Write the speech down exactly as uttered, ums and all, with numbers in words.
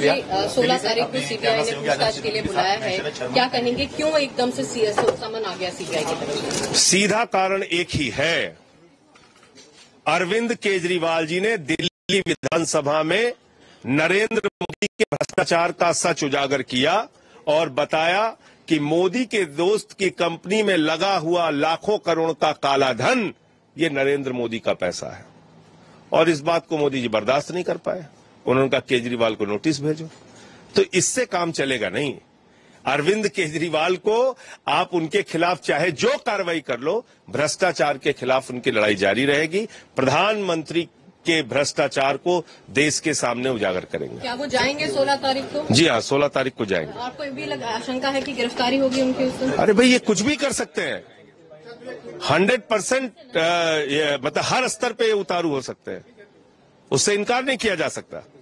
शुक्रिया। सोलह तारीख को सीबीआई ने पूछताछ के लिए बुलाया है, क्या कहेंगे, क्यों एकदम से समन आ गया सीबीआई की तरफ? सीधा कारण एक ही है, अरविंद केजरीवाल जी ने दिल्ली विधानसभा में नरेंद्र मोदी के भ्रष्टाचार का सच उजागर किया और बताया कि मोदी के दोस्त की कंपनी में लगा हुआ लाखों करोड़ का काला धन ये नरेंद्र मोदी का पैसा है। और इस बात को मोदी जी बर्दाश्त नहीं कर पाए, उन्होंने कहा केजरीवाल को नोटिस भेजो। तो इससे काम चलेगा नहीं। अरविंद केजरीवाल को आप उनके खिलाफ चाहे जो कार्रवाई कर लो, भ्रष्टाचार के खिलाफ उनकी लड़ाई जारी रहेगी। प्रधानमंत्री के भ्रष्टाचार को देश के सामने उजागर करेंगे। क्या वो जाएंगे सोलह तारीख को? जी हाँ, सोलह तारीख को जाएंगे। आपको भी आशंका है कि गिरफ्तारी होगी उनके ऊपर? अरे भाई, ये कुछ भी कर सकते हैं। हंड्रेड परसेंट मतलब हर स्तर पे उतारू हो सकते हैं, उससे इनकार नहीं किया जा सकता।